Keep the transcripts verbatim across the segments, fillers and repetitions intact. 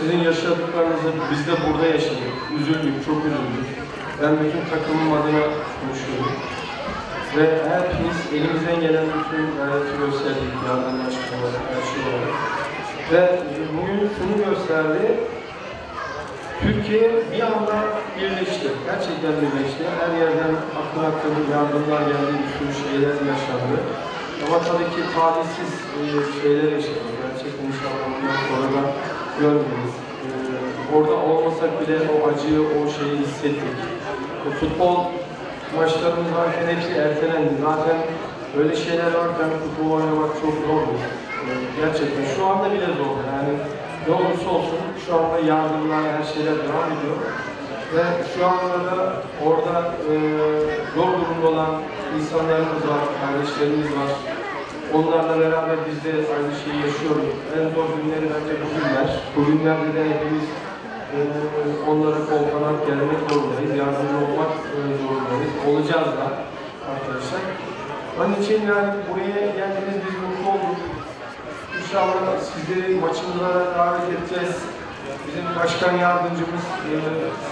Sizin yaşadıklarınızı biz de burada yaşadık. Üzüldük, çok üzüldük. Ben bütün takımım adına konuşuyorum. Ve hepimiz elimizden gelen bütün gayreti gösterdik. Yardımlaşma olarak, her şey olarak. Ve bugün şunu gösterdi. Türkiye bir anda birleşti. Gerçekten birleşti. Her yerden aklı aklı yardımlar geldi, bütün şeyler yaşandı. Ama tabii ki talihsiz şeyler yaşadı. Gerçekten inşallah bundan sonra da görmüyoruz. Ee, orada olmasak bile o acıyı, o şeyi hissettik. O futbol maçlarımız varken hepsi ertelendi. Zaten öyle şeyler varken futbol oynamak çok zordu. Ee, gerçekten şu anda bile zor. Yani ne olursa olsun şu anda yardımlar, her şeyler devam ediyor. Ve şu anda orada e, zor durumda olan insanlarımız var, kardeşlerimiz var. Onlarla beraber biz de aynı şeyi yaşıyoruz. En zor günleri bence bu günler. Bu günlerde de hepimiz e, onlara kol kanat gelmek zorundayız, yardımcı olmak zorundayız. Olacağız da arkadaşlar. Onun için yani buraya geldiniz, biz mutlu olduk. İnşallah sizleri maçımızlara davet edeceğiz. Bizim başkan yardımcımız e,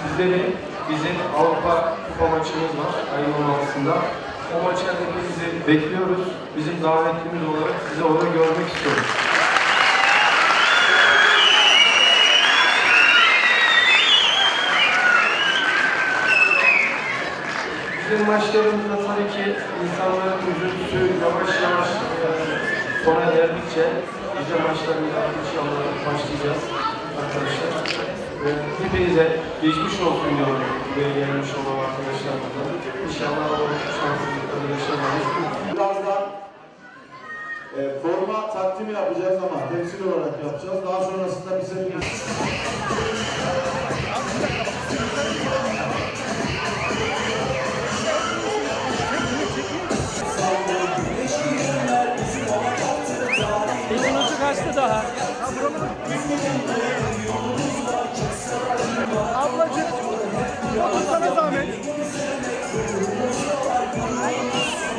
sizleri, bizim Avrupa Kupa maçımız var ayın on altısında. O maçlarda hepinizi bekliyoruz. Bizim davetimiz olarak sizi orada görmek istiyoruz. Bizim maçlarımızda tabii ki insanların üzüntüsü yavaş yavaş sona erdikçe bizim maçlarımızda inşallah başlayacağız arkadaşlar. Hepinize geçmiş olsun diyorum. Buraya gelmiş olan arkadaşlarımızda. İnşallah o şansızlıkları yaşamayız. Birazdan e, forma takdimi yapacağız ama temsil olarak yapacağız. Daha sonrasında bize bir... Beşinci kaçtı daha. Ablacığım, sana zahmet.